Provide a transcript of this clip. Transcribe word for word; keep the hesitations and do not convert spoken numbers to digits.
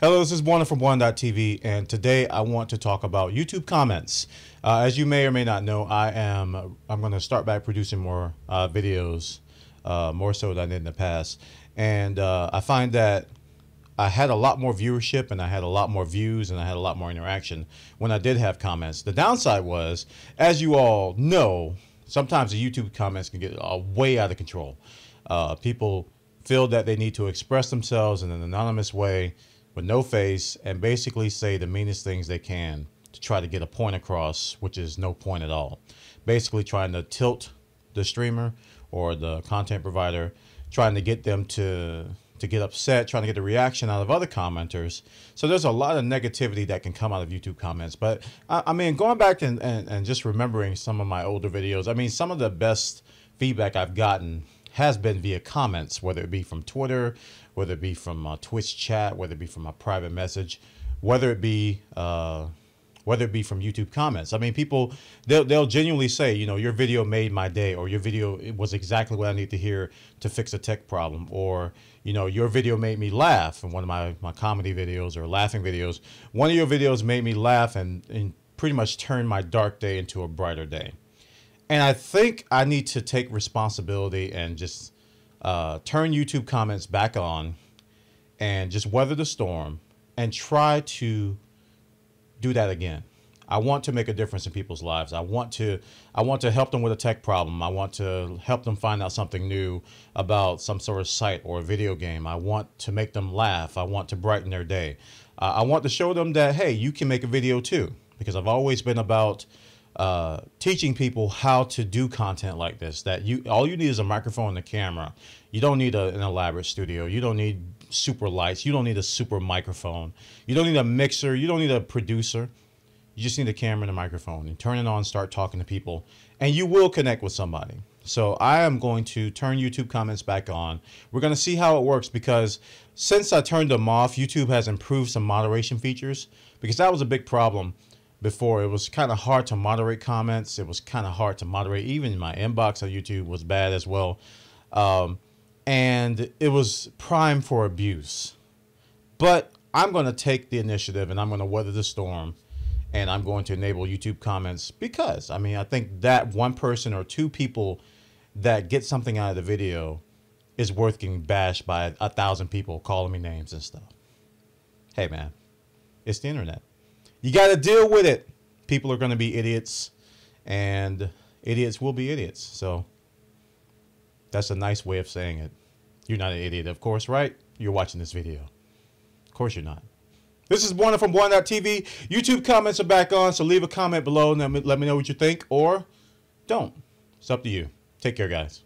Hello, this is Bwana from Bwana dot T V, and today I want to talk about YouTube comments. Uh, as you may or may not know, I am I'm going to start back producing more uh, videos, uh, more so than I did in the past. And uh, I find that I had a lot more viewership, and I had a lot more views, and I had a lot more interaction when I did have comments. The downside was, as you all know, sometimes the YouTube comments can get uh, way out of control. Uh, people feel that they need to express themselves in an anonymous way, with no face, and basically say the meanest things they can to try to get a point across, which is no point at all. Basically trying to tilt the streamer or the content provider, trying to get them to, to get upset, trying to get a reaction out of other commenters. So there's a lot of negativity that can come out of YouTube comments. But I, I mean, going back and, and, and just remembering some of my older videos, I mean, some of the best feedback I've gotten has been via comments, whether it be from Twitter, whether it be from uh, Twitch chat, whether it be from a private message, whether it be uh, whether it be from YouTube comments. I mean, people, they'll, they'll genuinely say, you know, your video made my day, or your video was exactly what I need to hear to fix a tech problem, or, you know, your video made me laugh in one of my, my comedy videos or laughing videos. One of your videos made me laugh and, and pretty much turned my dark day into a brighter day. And I think I need to take responsibility and just uh, turn YouTube comments back on and just weather the storm and try to do that again. I want to make a difference in people's lives. I want to I want to help them with a tech problem. I want to help them find out something new about some sort of site or a video game. I want to make them laugh. I want to brighten their day. Uh, I want to show them that, hey, you can make a video too, because I've always been about uh teaching people how to do content like this, that you all you need is a microphone and a camera. You don't need a, an elaborate studio. You don't need super lights. You don't need a super microphone. You don't need a mixer. You don't need a producer. You just need a camera and a microphone, and turn it on, start talking to people, and you will connect with somebody. So I am going to turn YouTube comments back on. We're going to see how it works, because since I turned them off, YouTube has improved some moderation features, because that was a big problem. Before, it was kind of hard to moderate comments. It was kind of hard to moderate. Even my inbox on YouTube was bad as well. Um, and it was prime for abuse. But I'm going to take the initiative, and I'm going to weather the storm, and I'm going to enable YouTube comments, because, I mean, I think that one person or two people that get something out of the video is worth getting bashed by a thousand people calling me names and stuff. Hey, man, it's the internet. You got to deal with it. People are going to be idiots, and idiots will be idiots. So that's a nice way of saying it. You're not an idiot, of course, right? You're watching this video. Of course you're not. This is Bwana from Bwana dot T V. YouTube comments are back on, so leave a comment below and let me know what you think, or don't. It's up to you. Take care, guys.